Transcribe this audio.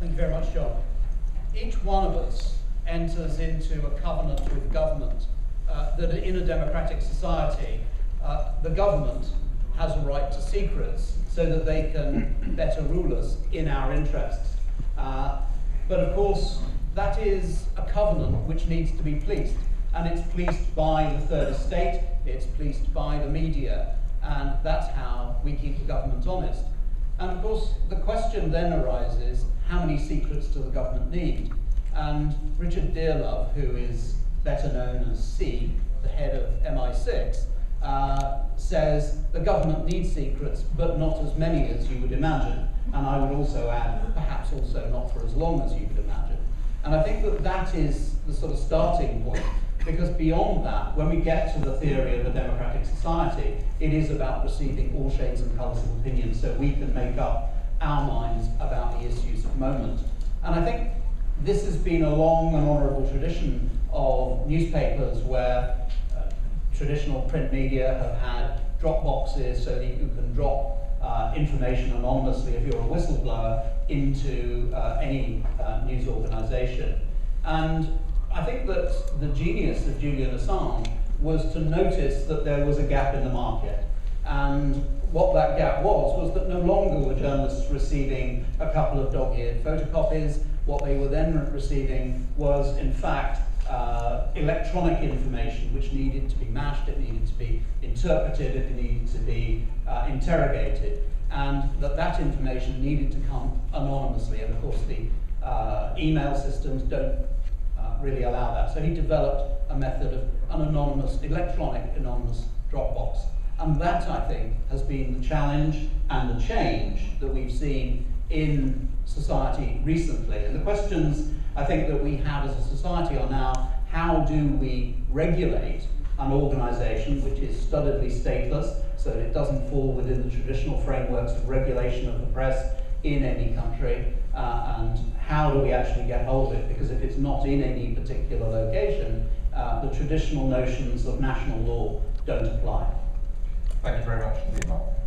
Thank you very much, John. Each one of us enters into a covenant with government that in a democratic society, the government has a right to secrets so that they can better rule us in our interests. But of course, that is a covenant which needs to be policed, and it's policed by the third estate, it's policed by the media, and that's how we keep the government honest. And of course, the question then arises, how many secrets do the government need? And Richard Dearlove, who is better known as C, the head of MI6, says the government needs secrets, but not as many as you would imagine. And I would also add, perhaps also not for as long as you would imagine. And I think that that is the sort of starting point, because beyond that, when we get to the theory of a democratic society, it is about receiving all shades and colours of opinion so we can make up our minds about the issues of the moment. And I think this has been a long and honourable tradition of newspapers where traditional print media have had drop boxes so that you can drop information anonymously if you're a whistleblower into any news organisation. And I think that the genius of Julian Assange was to notice that there was a gap in the market. And what that gap was that no longer were journalists receiving a couple of dog-eared photocopies. What they were then receiving was, in fact, electronic information which needed to be mashed, it needed to be interpreted, it needed to be interrogated, and that information needed to come anonymously. And of course the email systems don't really allow that. So he developed a method of an anonymous, electronic anonymous Dropbox. And that, I think, has been the challenge and the change that we've seen in society recently. And the questions I think that we have as a society are now, how do we regulate an organisation which is studiedly stateless so that it doesn't fall within the traditional frameworks of regulation of the press in any country, and how do we actually get hold of it? Because if it's not in any particular location, the traditional notions of national law don't apply. Thank you very much indeed, Mark.